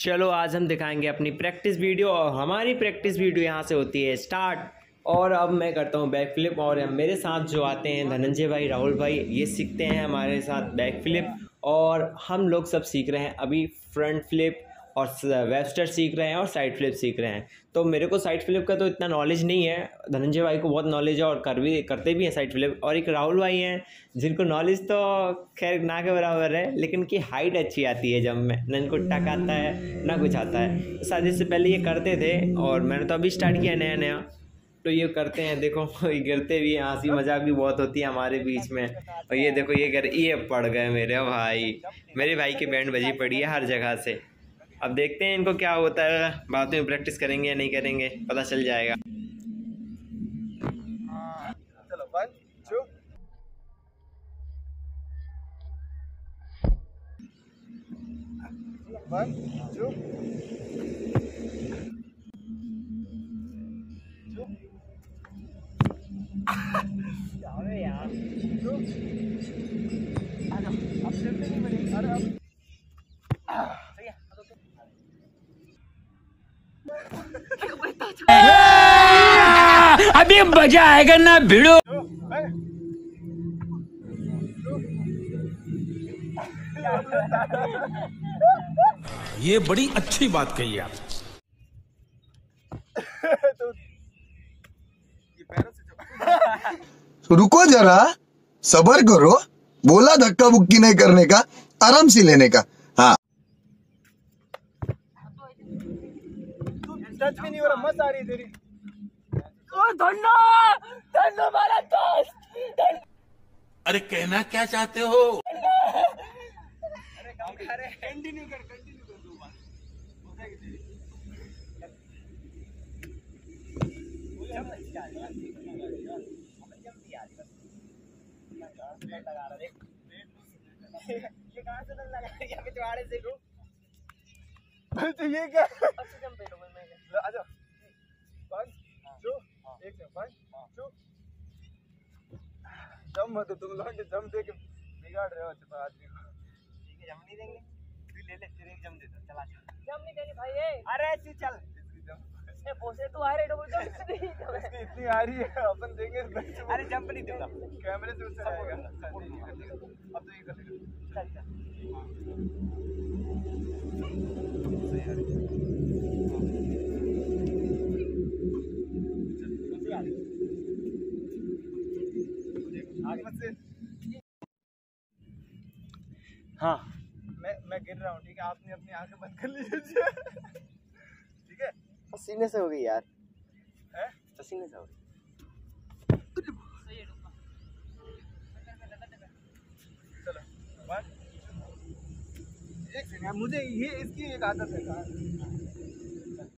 चलो आज हम दिखाएंगे अपनी प्रैक्टिस वीडियो, और हमारी प्रैक्टिस वीडियो यहाँ से होती है स्टार्ट। और अब मैं करता हूँ बैक फ्लिप, और मेरे साथ जो आते हैं धनंजय भाई, राहुल भाई, ये सीखते हैं हमारे साथ बैक फ्लिप। और हम लोग सब सीख रहे हैं अभी फ्रंट फ्लिप और वेबस्टर सीख रहे हैं और साइड फ्लिप सीख रहे हैं। तो मेरे को साइड फ्लिप का तो इतना नॉलेज नहीं है, धनंजय भाई को बहुत नॉलेज है और करते भी हैं साइड फ्लिप। और एक राहुल भाई हैं जिनको नॉलेज तो खैर ना के बराबर है, लेकिन कि हाइट अच्छी आती है, जब मैं ना इनको टक आता है ना कुछ आता है। शादी से पहले ये करते थे और मैंने तो अभी स्टार्ट किया नया नया, तो ये करते हैं। देखो ये गिरते भी हैं, हंसी मजाक भी बहुत होती है हमारे बीच में। और ये देखो ये पड़ गए मेरे भाई, मेरे भाई के बैंड बजी पड़ी है हर जगह से। अब देखते हैं इनको क्या होता है, बाद में प्रैक्टिस करेंगे या नहीं करेंगे पता चल जाएगा। अभी मजा आएगा ना भिड़ो। ये बड़ी अच्छी बात कही आप। तो रुको जरा, सब्र करो, बोला धक्का बुक्की नहीं करने का, आराम से लेने का। हाँ टच भी नहीं हो रहा, मस्त आ रही तेरी। धन्नो मारा दोस्त। अरे कहना क्या चाहते हो? अरे कंटिन्यू कर दो बात। ये कहाँ से लगा या पिछवाड़े से रो? तो ये क्या? अच्छा जम पेट हो गया मेरे। आजा। 1 2 1 2 जम मत, तुम लोग के जम दे के बिगाड़ रहे हो अच्छा आदमी को। ठीक है जम नहीं देंगे, तू ले ले, तेरे एक जम दे दो, चला जा। जम नहीं देनी भाई ये। अरे ऐसी चल इसने पोसे तो आ रहे डबल जम इतनी आ रही है, अपन देंगे। अरे जंप नहीं दूंगा, कैमरे से उतर जाएगा। अब तो ये कर ले, चल चल। हाँ मैं गिर रहा हूँ, ठीक है? आपने अपनी आंखें बंद कर लीजिए, ठीक है? पसीने से हो गई यार, है पसीने से हो गई। चलो मुझे ये इसकी एक आदत है